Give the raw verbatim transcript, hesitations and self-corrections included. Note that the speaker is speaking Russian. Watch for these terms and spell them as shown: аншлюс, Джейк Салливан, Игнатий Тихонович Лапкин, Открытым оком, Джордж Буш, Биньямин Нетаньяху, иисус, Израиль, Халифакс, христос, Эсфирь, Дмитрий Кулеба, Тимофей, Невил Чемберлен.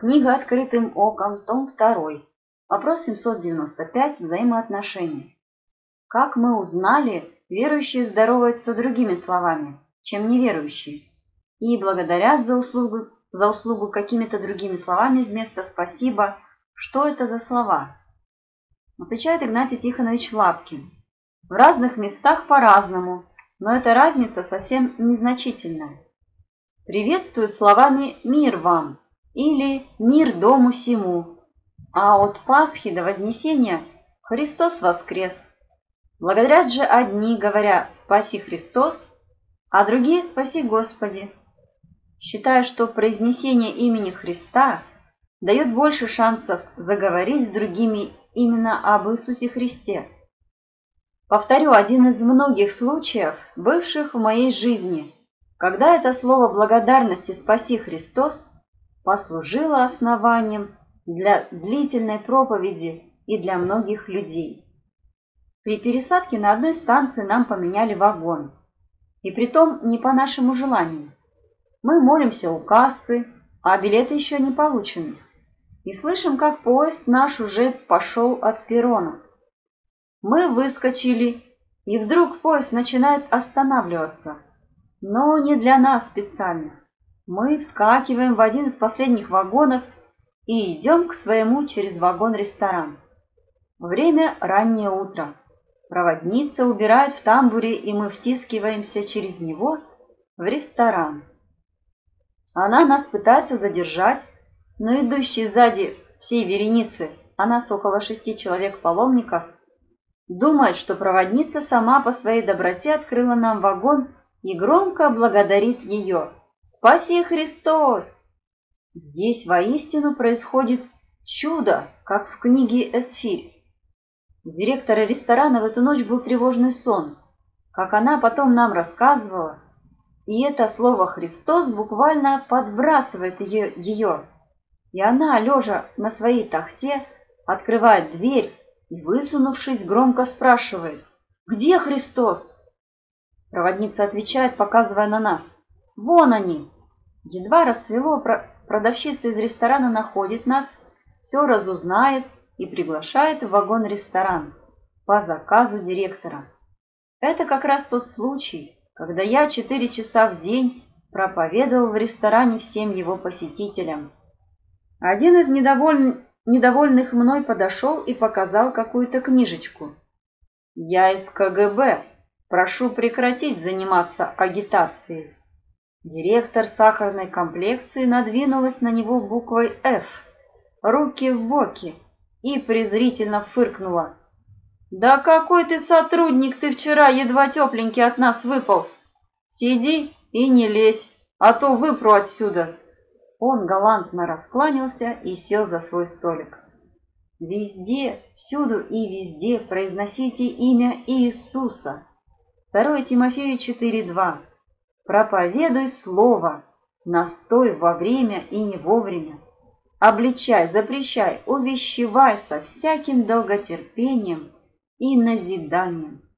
Книга «Открытым оком», том два, вопрос семьсот девяносто пять, взаимоотношения. Как мы узнали, верующие здороваются другими словами, чем неверующие, и благодарят за услугу, за услугу какими-то другими словами вместо «спасибо». Что это за слова? Отвечает Игнатий Тихонович Лапкин. В разных местах по-разному, но эта разница совсем незначительная. Приветствуют словами «мир вам» или «мир дому сему», а от Пасхи до Вознесения «Христос воскрес». Благодарят же одни, говоря «спаси Христос», а другие «спаси Господи». Считаю, что произнесение имени Христа дает больше шансов заговорить с другими именно об Иисусе Христе. Повторю один из многих случаев, бывших в моей жизни, когда это слово благодарности «Спаси Христос» послужило основанием для длительной проповеди и для многих людей. При пересадке на одной станции нам поменяли вагон, и притом не по нашему желанию. Мы молимся у кассы, а билеты еще не получены, и слышим, как поезд наш уже пошел от перрона. Мы выскочили, и вдруг поезд начинает останавливаться, но не для нас специально. Мы вскакиваем в один из последних вагонов и идем к своему через вагон-ресторан. Время раннее утро. Проводница убирает в тамбуре, и мы втискиваемся через него в ресторан. Она нас пытается задержать, но идущие сзади всей вереницы, а нас около шести человек-паломников, думает, что проводница сама по своей доброте открыла нам вагон и громко благодарит ее. «Спаси Христос!» Здесь воистину происходит чудо, как в книге «Эсфирь». У директора ресторана в эту ночь был тревожный сон, как она потом нам рассказывала, и это слово «Христос» буквально подбрасывает ее, ее. И она, лежа на своей тахте, открывает дверь и, высунувшись, громко спрашивает: «Где Христос?» Проводница отвечает, показывая на нас: «Вон они!» Едва рассвело, продавщица из ресторана находит нас, все разузнает и приглашает в вагон-ресторан по заказу директора. Это как раз тот случай, когда я четыре часа в день проповедовал в ресторане всем его посетителям. Один из недоволь... недовольных мной подошел и показал какую-то книжечку. «Я из ка гэ бэ. Прошу прекратить заниматься агитацией». Директор сахарной комплекции надвинулась на него буквой «Ф», руки в боки, и презрительно фыркнула: «Да какой ты сотрудник, ты вчера едва тепленький от нас выполз. Сиди и не лезь, а то выпру отсюда». Он галантно раскланялся и сел за свой столик. Везде, всюду и везде произносите имя Иисуса. второе Тимофею четыре два. Проповедуй слово, настой во время и не вовремя. Обличай, запрещай, увещевай со всяким долготерпением и назиданием.